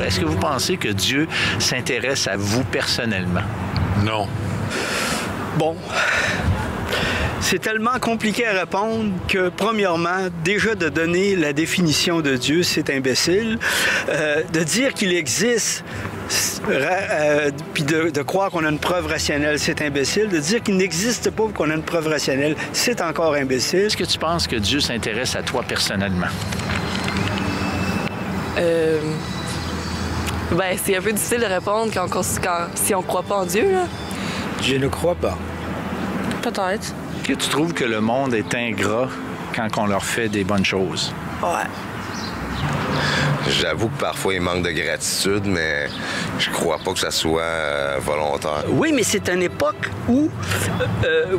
Est-ce que vous pensez que Dieu s'intéresse à vous personnellement? Non. Bon, c'est tellement compliqué à répondre que, premièrement, déjà de donner la définition de Dieu, c'est imbécile. De dire qu'il existe, puis de croire qu'on a une preuve rationnelle, c'est imbécile. De dire qu'il n'existe pas qu'on a une preuve rationnelle, c'est encore imbécile. Est-ce que tu penses que Dieu s'intéresse à toi personnellement? Ben, c'est un peu difficile de répondre si on ne croit pas en Dieu, là. Je ne crois pas. Peut-être. Est-ce que tu trouves que le monde est ingrat quand on leur fait des bonnes choses? Ouais. J'avoue que parfois, il manque de gratitude, mais je crois pas que ça soit volontaire. Oui, mais c'est une époque où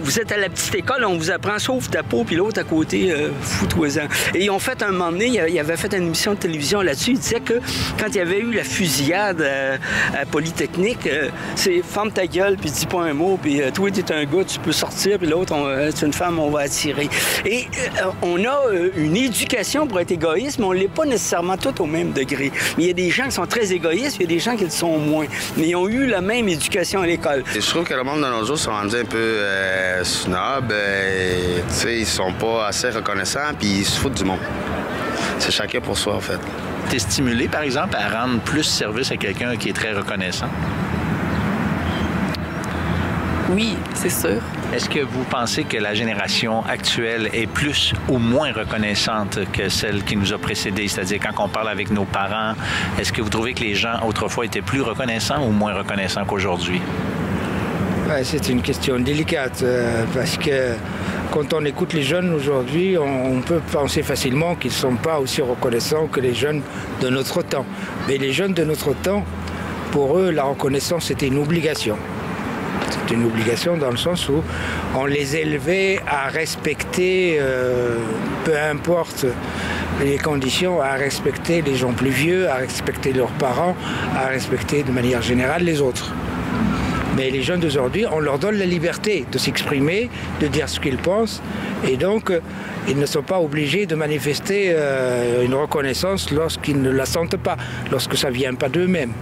vous êtes à la petite école, on vous apprend « sauve ta peau », puis l'autre à côté « fous-toi-en ». Et ils ont fait, un moment donné, il avait fait une émission de télévision là-dessus, il disait que quand il y avait eu la fusillade à Polytechnique, c'est « ferme ta gueule, puis dis pas un mot, puis toi, t'es un gars, tu peux sortir, puis l'autre, c'est une femme, on va attirer ». Et on a une éducation pour être égoïste, mais on l'est pas nécessairement tout au même degré. Mais il y a des gens qui sont très égoïstes, il y a des gens qui le sont moins. Mais ils ont eu la même éducation à l'école. Je trouve que le monde de nos jours sont rendus un peu snob. Tu sais, ils sont pas assez reconnaissants, puis ils se foutent du monde. C'est chacun pour soi, en fait. T'es stimulé, par exemple, à rendre plus service à quelqu'un qui est très reconnaissant? Oui, c'est sûr. Est-ce que vous pensez que la génération actuelle est plus ou moins reconnaissante que celle qui nous a précédés? C'est-à-dire, quand on parle avec nos parents, est-ce que vous trouvez que les gens autrefois étaient plus reconnaissants ou moins reconnaissants qu'aujourd'hui? Ouais, c'est une question délicate parce que quand on écoute les jeunes aujourd'hui, on peut penser facilement qu'ils ne sont pas aussi reconnaissants que les jeunes de notre temps. Mais les jeunes de notre temps, pour eux, la reconnaissance, c'était une obligation. C'est une obligation dans le sens où on les élevait à respecter, peu importe les conditions, à respecter les gens plus vieux, à respecter leurs parents, à respecter de manière générale les autres. Mais les jeunes d'aujourd'hui, on leur donne la liberté de s'exprimer, de dire ce qu'ils pensent, et donc ils ne sont pas obligés de manifester une reconnaissance lorsqu'ils ne la sentent pas, lorsque ça ne vient pas d'eux-mêmes.